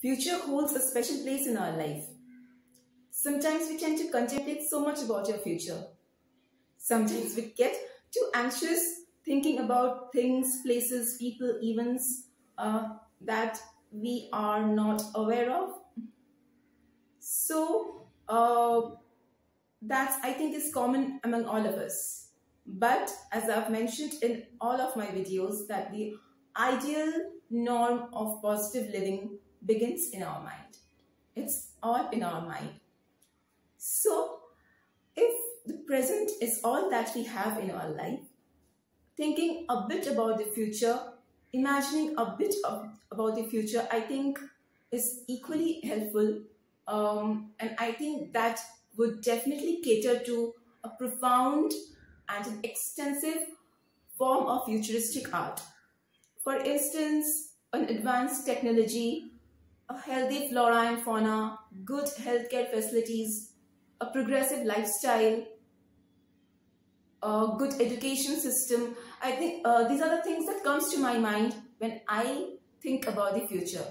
Future holds a special place in our life. Sometimes we tend to contemplate so much about your future. Sometimes we get too anxious thinking about things, places, people, events that we are not aware of. So that I think is common among all of us. But as I've mentioned in all of my videos, that the ideal norm of positive living begins in our mind. It's all in our mind. So if the present is all that we have in our life, thinking a bit about the future, imagining a bit about the future, I think is equally helpful. And I think that would definitely cater to a profound and an extensive form of futuristic art. For instance, an advanced technology, a healthy flora and fauna, good healthcare facilities, a progressive lifestyle, a good education system. I think these are the things that comes to my mind when I think about the future.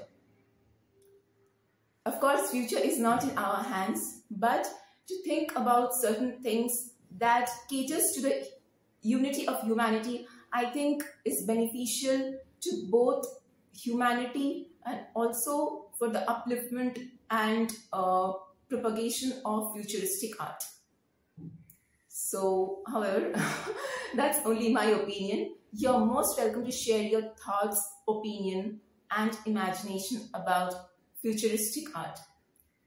Of course, future is not in our hands, but to think about certain things that caters to the unity of humanity, I think is beneficial to both humanity and also for the upliftment and propagation of futuristic art. So, however, that's only my opinion. You're most welcome to share your thoughts, opinion, and imagination about futuristic art.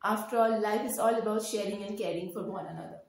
After all, life is all about sharing and caring for one another.